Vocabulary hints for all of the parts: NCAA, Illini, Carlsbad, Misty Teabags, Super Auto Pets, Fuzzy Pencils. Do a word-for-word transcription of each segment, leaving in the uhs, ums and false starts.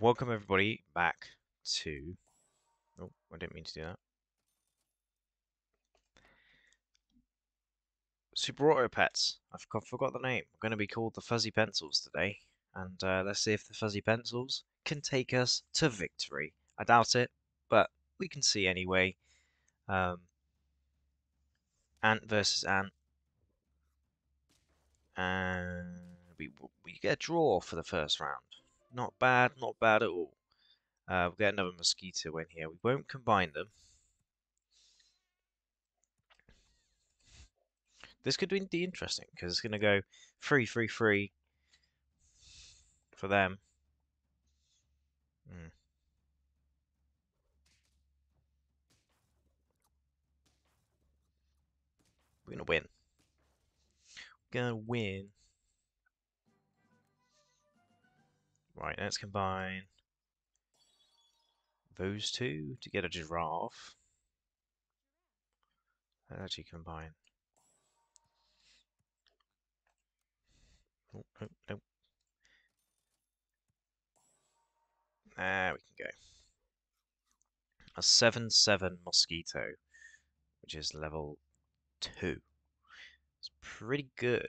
Welcome everybody back to... Oh, I didn't mean to do that. Super Auto Pets. I forgot the name. We're going to be called the Fuzzy Pencils today. And uh, let's see if the Fuzzy Pencils can take us to victory. I doubt it, but we can see anyway. Um, Ant versus Ant. And we, we get a draw for the first round. Not bad, not bad at all. Uh, we'll get another mosquito in here. We won't combine them. This could be interesting because it's going to go three, three, three for them. Mm. We're going to win. We're going to win. Right, let's combine those two to get a giraffe. Let's actually combine. Oh, oh, oh. There we can go. A seven seven mosquito, which is level two. It's pretty good.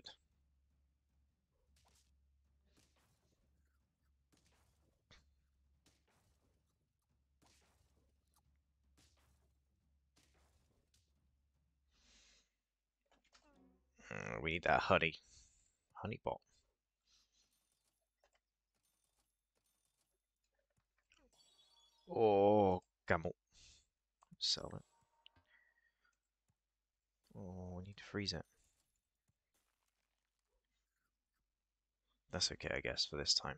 Uh, we need that honey. Honey pot. Oh, camel. Sell it. Oh, I need to freeze it. That's okay, I guess, for this time.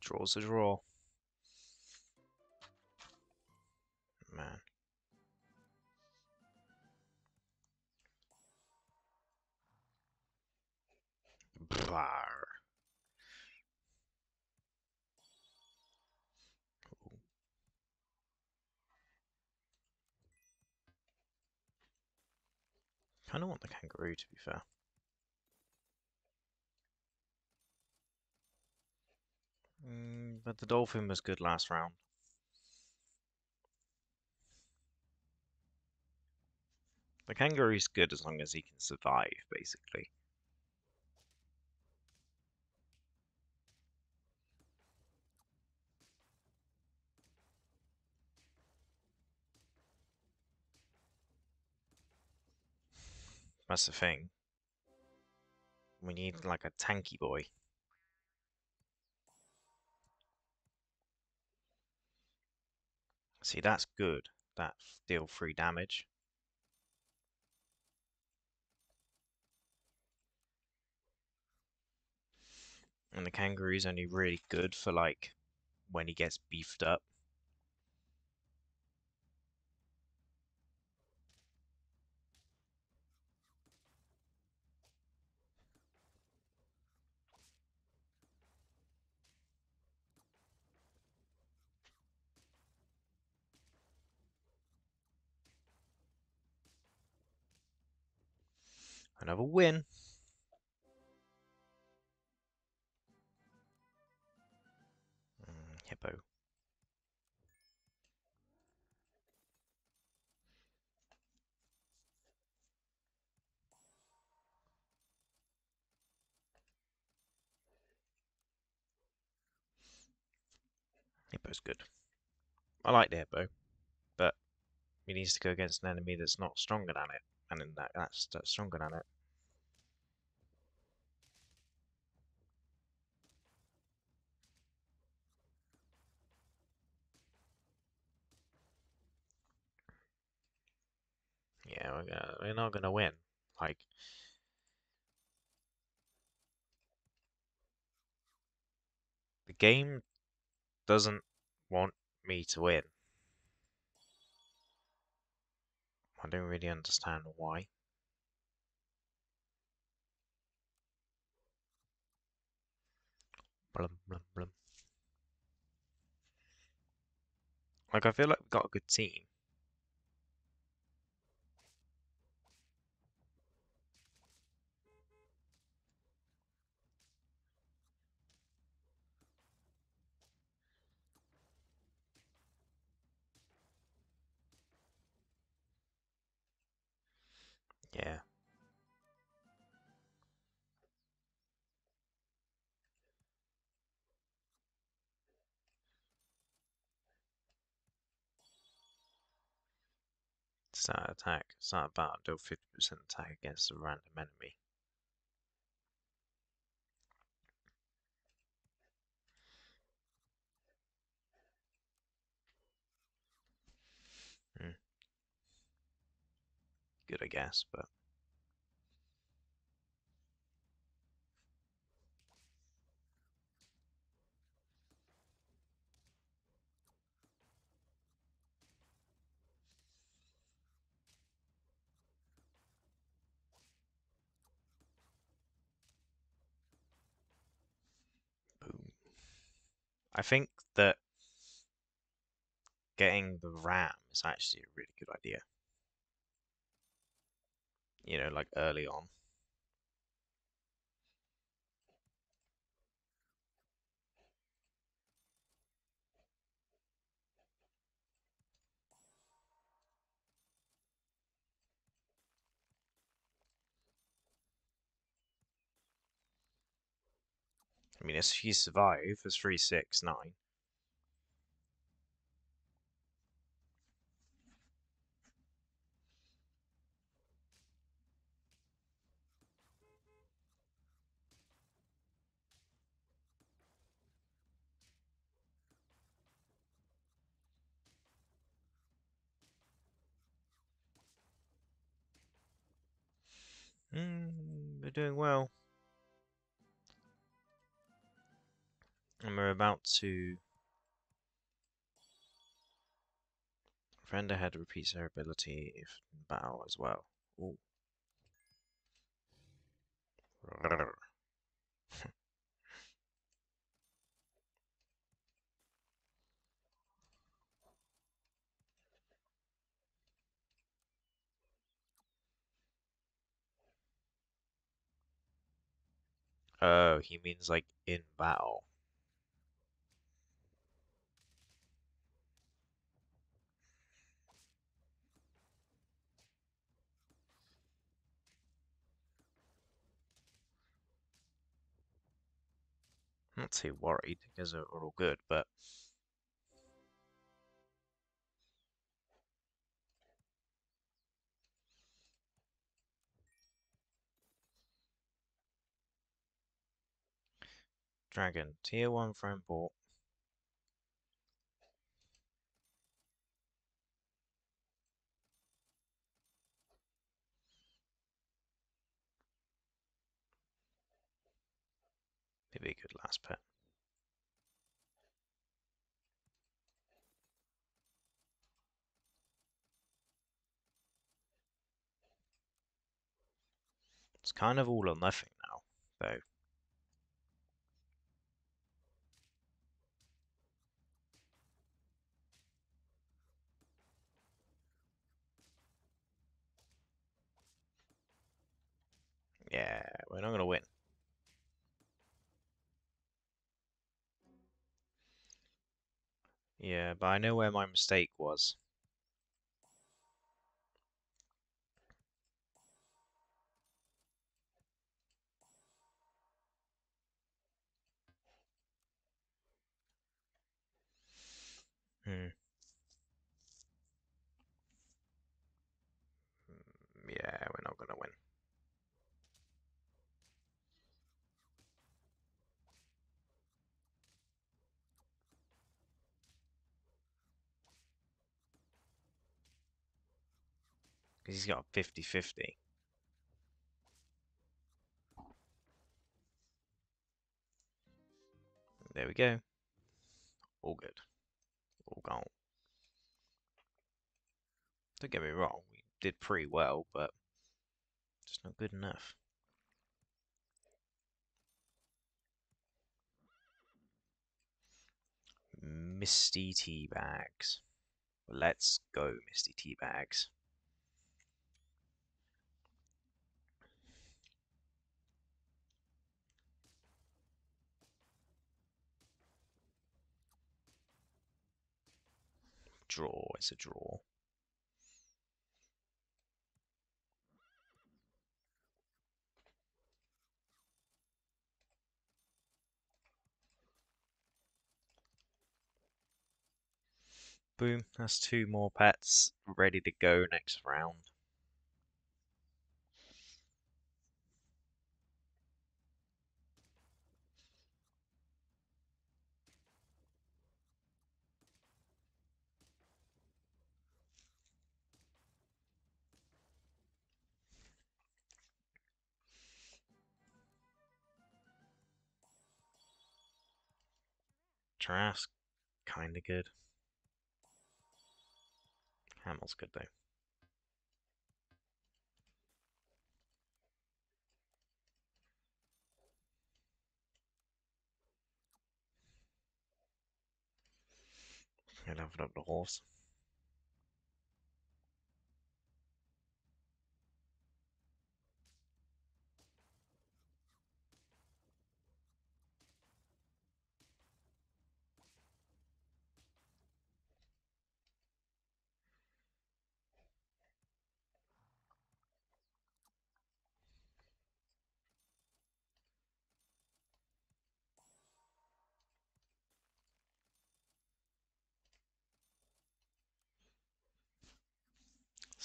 Draws a draw. Man. Blar. Cool. I don't want the kangaroo, to be fair. Mm, but the dolphin was good last round. The kangaroo's good as long as he can survive, basically. That's the thing. We need, like, a tanky boy. See, that's good. That deal three damage. And the kangaroo's only really good for, like, when he gets beefed up. Another win. Mm, hippo. Hippo's good. I like the hippo, but he needs to go against an enemy that's not stronger than it, and in that that's, that's stronger than it. Yeah, we're, gonna, we're not gonna win. Like, the game doesn't want me to win. I don't really understand why. Blum, blum, blum. Like, I feel like we've got a good team. Yeah. Start attack. Start battle. Do fifty percent attack against a random enemy. Hmm. Good, I guess, but... I think that getting the RAM is actually a really good idea. You know, like early on. I mean, if you survive, it's three, six, nine. Mm, they're doing well. And we're about to... Friend ahead repeats her ability if in battle as well. Ooh. Oh, he means like in battle. Not too worried because they're all good, but Dragon tier one friend bought. Be a good last pet. It's kind of all or nothing now, though. Yeah, we're not gonna win. Yeah, but I know where my mistake was. Hmm. Yeah, we're not gonna win. Because he's got a fifty fifty. There we go. All good. All gone. Don't get me wrong, we did pretty well, but just not good enough. Misty Teabags. Let's go, Misty Teabags. Draw, it's a draw. Boom, that's two more pets ready to go next round. Trask, kinda good. Hamel's good though. I leveled up the horse.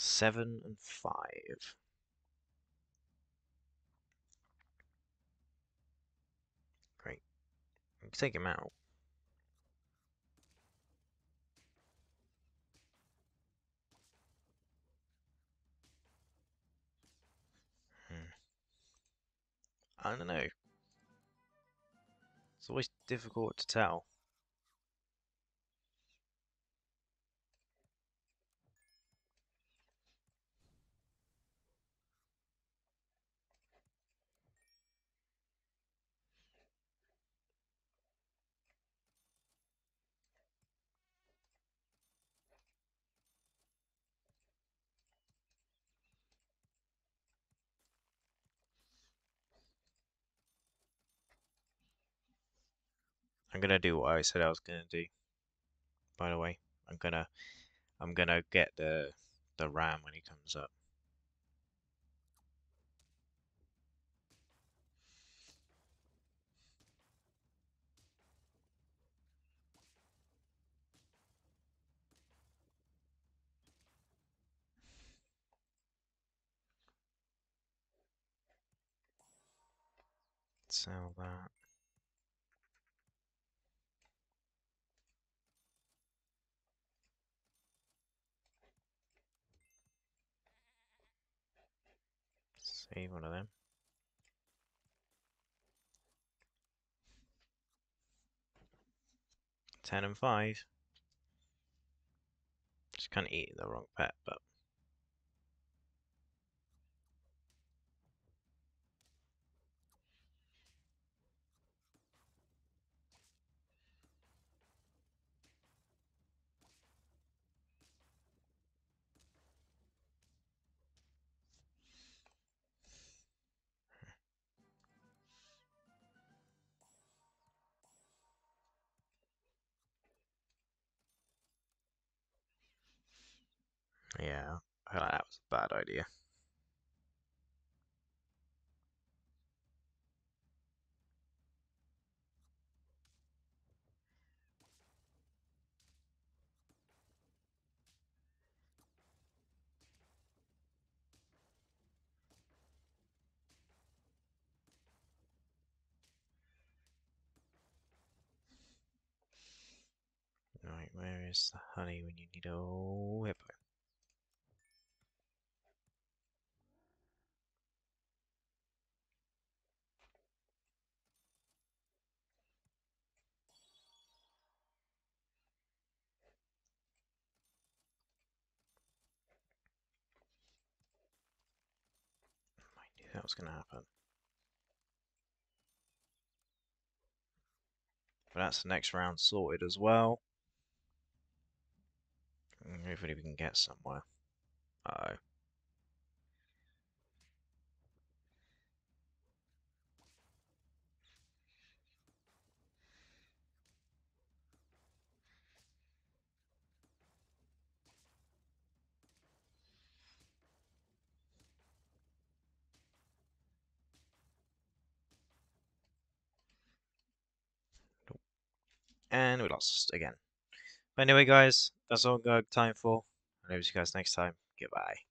Seven and five. Great. We can take him out. Hmm. I don't know. It's always difficult to tell. I'm gonna do what I said I was gonna do. By the way, I'm gonna, I'm gonna get the the ram when he comes up. Sell that. Save one of them. Ten and five. Just can't eat the wrong pet, but yeah, I feel like that was a bad idea. Right, where is the honey when you need a whole hippo? That was gonna happen. But that's the next round sorted as well. Hopefully we can get somewhere. Uh-oh. And we lost again. But anyway guys, that's all I've got time for. I'll see you guys next time. Goodbye.